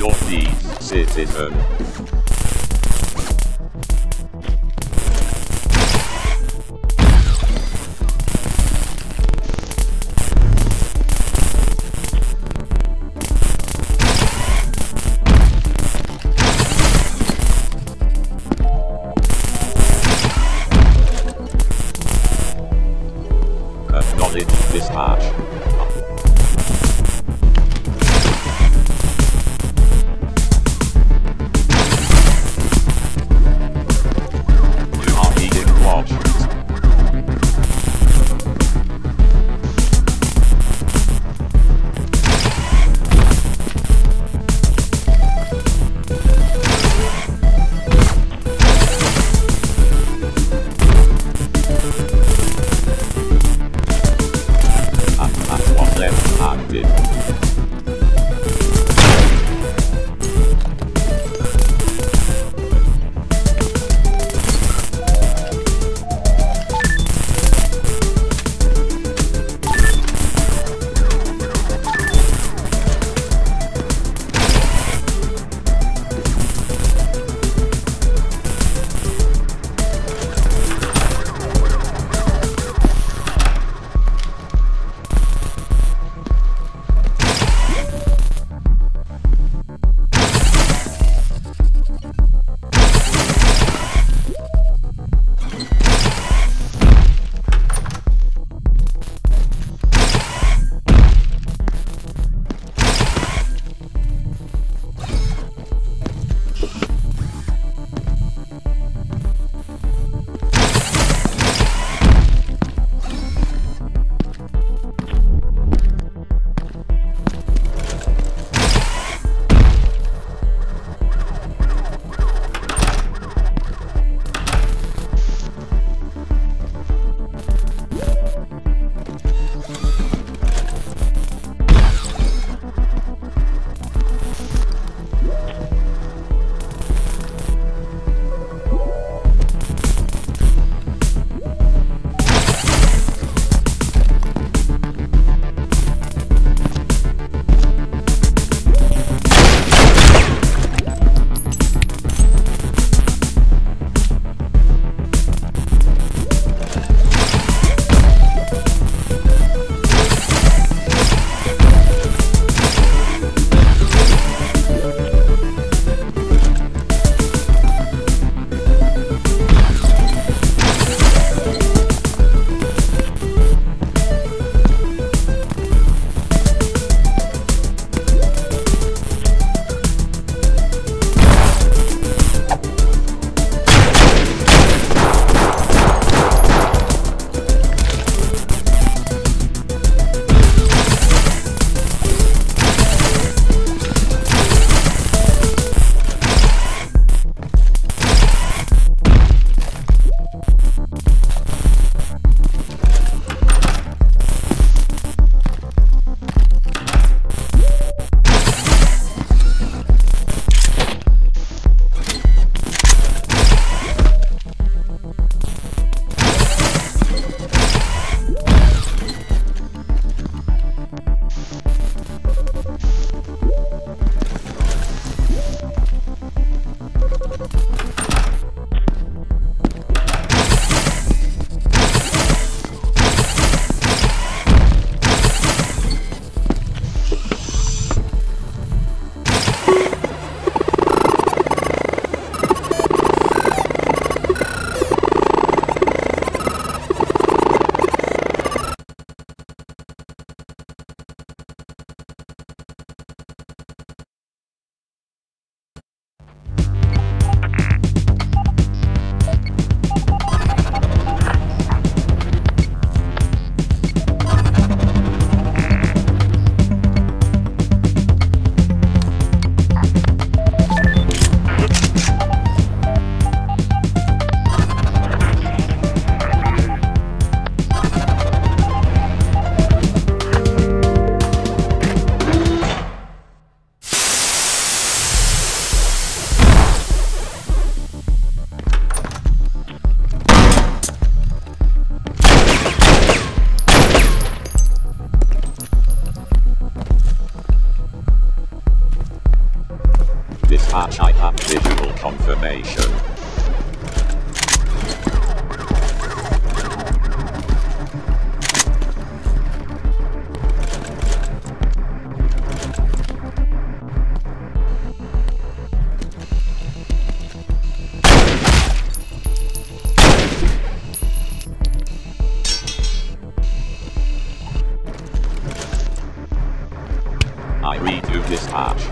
your deed, citizen. Acknowledge dispatch. visual confirmation. I redo dispatch.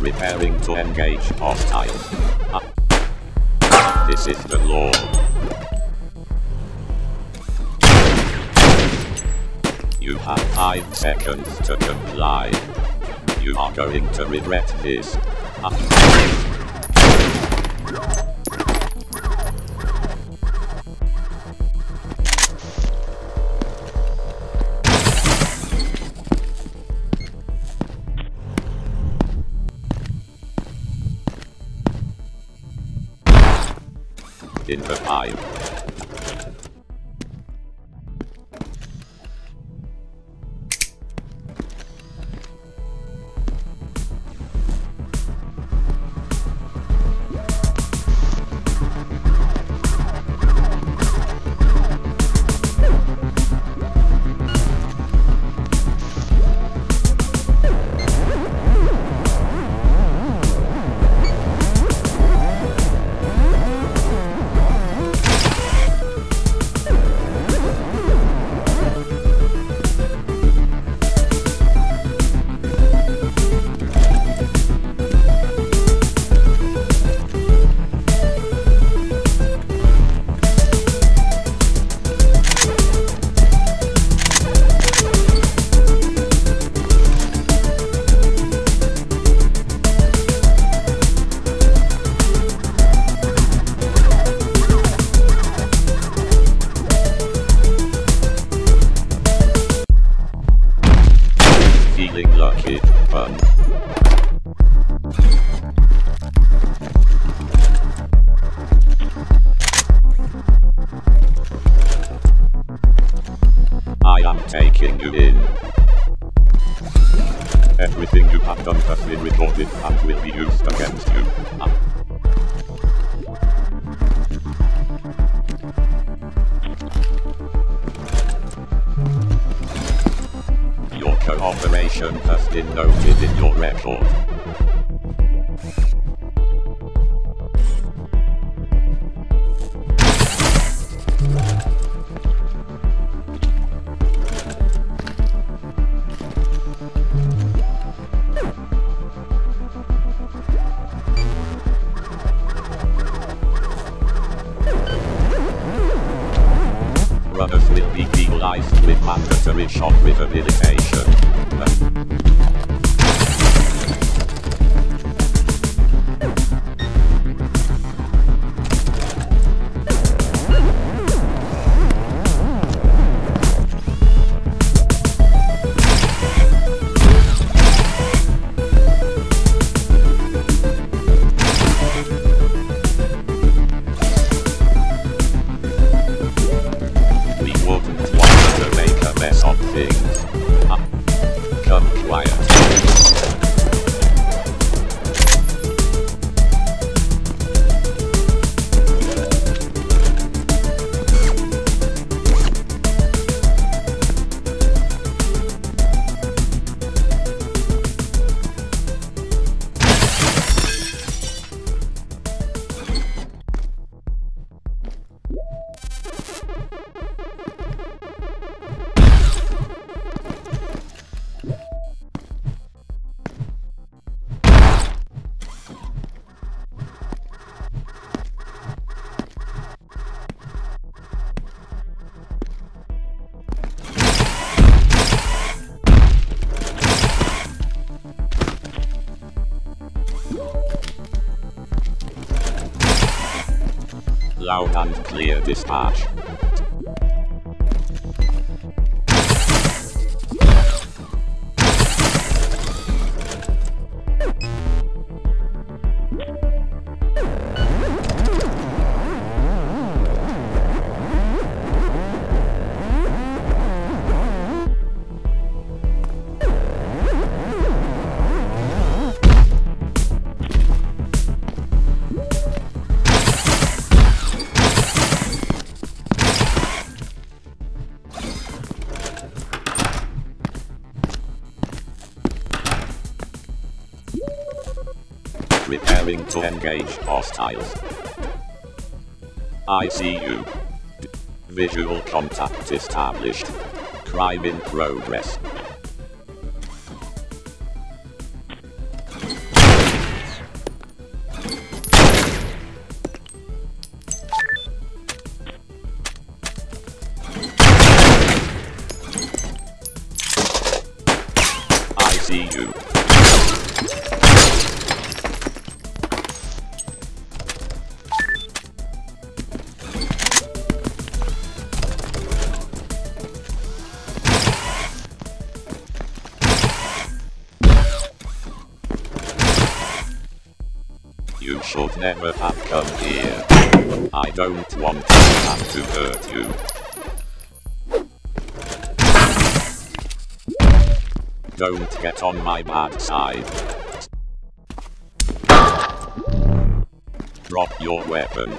Preparing to engage hostile. This is the law. You have 5 seconds to comply. You are going to regret this. In the 5. taking you in. Everything you have done has been recorded and will be used against you. Your cooperation has been noted in your record. Runners will be penalized with mandatory shot rehabilitation. Loud and clear dispatch. Preparing to engage hostiles. I see you. Visual contact established. Crime in progress. I see you. You should never have come here. I don't want to have to hurt you. Don't get on my bad side. Drop your weapons.